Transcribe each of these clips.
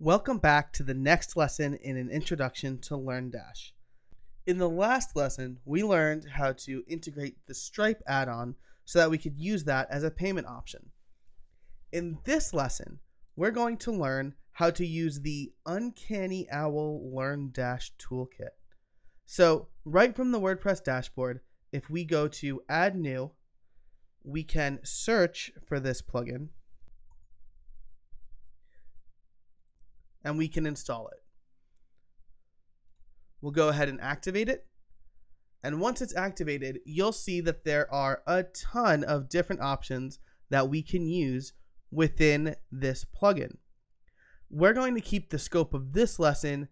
Welcome back to the next lesson in an introduction to LearnDash. In the last lesson, we learned how to integrate the Stripe add-on so that we could use that as a payment option. In this lesson, we're going to learn how to use the Uncanny Owl LearnDash toolkit. So right from the WordPress dashboard, if we go to Add New, we can search for this plugin, and we can install it. We'll go ahead and activate it. And once it's activated, you'll see that there are a ton of different options that we can use within this plugin. We're going to keep the scope of this lesson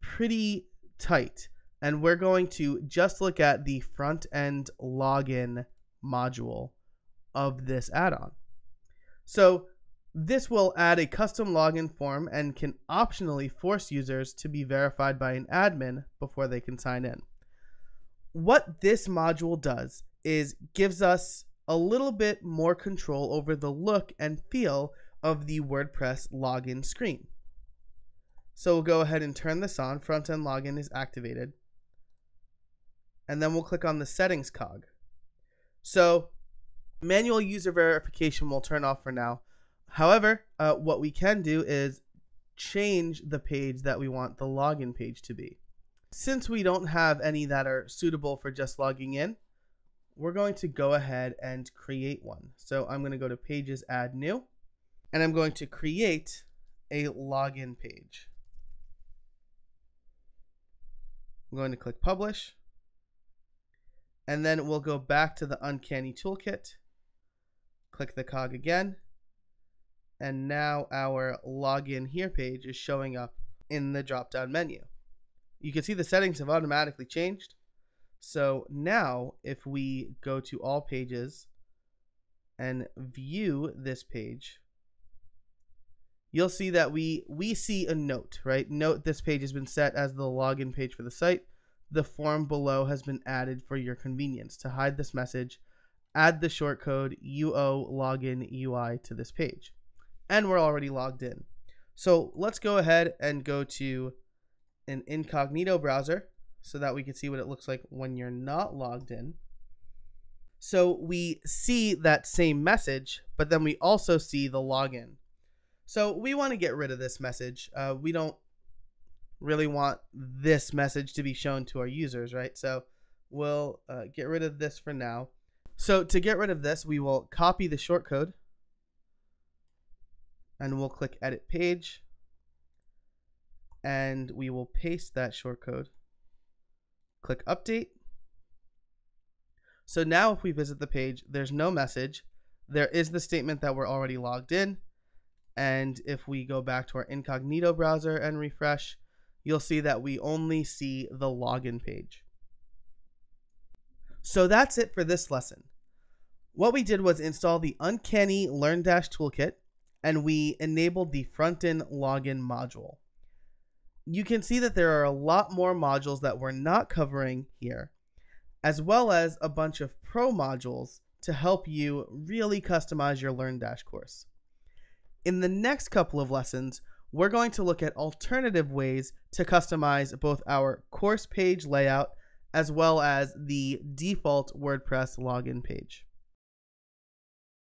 pretty tight, and we're going to just look at the front end login module of this add-on. So this will add a custom login form and can optionally force users to be verified by an admin before they can sign in. What this module does is gives us a little bit more control over the look and feel of the WordPress login screen. So we'll go ahead and turn this on. Front-end login is activated. And then we'll click on the settings cog. So manual user verification will turn off for now. However, what we can do is change the page that we want the login page to be. Since we don't have any that are suitable for just logging in, we're going to go ahead and create one. So I'm going to go to Pages, Add New, and I'm going to create a login page. I'm going to click Publish, and then we'll go back to the Uncanny Toolkit, click the cog again. And now our login here page is showing up in the drop-down menu. You can see the settings have automatically changed. So now if we go to all pages and view this page, you'll see that we see a note, right? Note this page has been set as the login page for the site. The form below has been added for your convenience. To hide this message, add the shortcode UO login UI to this page. And we're already logged in. So let's go ahead and go to an incognito browser so that we can see what it looks like when you're not logged in. So we see that same message, but then we also see the login. So we want to get rid of this message. We don't really want this message to be shown to our users, right? So we'll get rid of this for now. So to get rid of this, we will copy the shortcode. And we'll click Edit Page, and we will paste that shortcode. Click Update. So now if we visit the page, there's no message. There is the statement that we're already logged in. And if we go back to our incognito browser and refresh, you'll see that we only see the login page. So that's it for this lesson. What we did was install the Uncanny LearnDash Toolkit, and we enabled the front-end login module. You can see that there are a lot more modules that we're not covering here, as well as a bunch of pro modules to help you really customize your LearnDash course. In the next couple of lessons, we're going to look at alternative ways to customize both our course page layout as well as the default WordPress login page.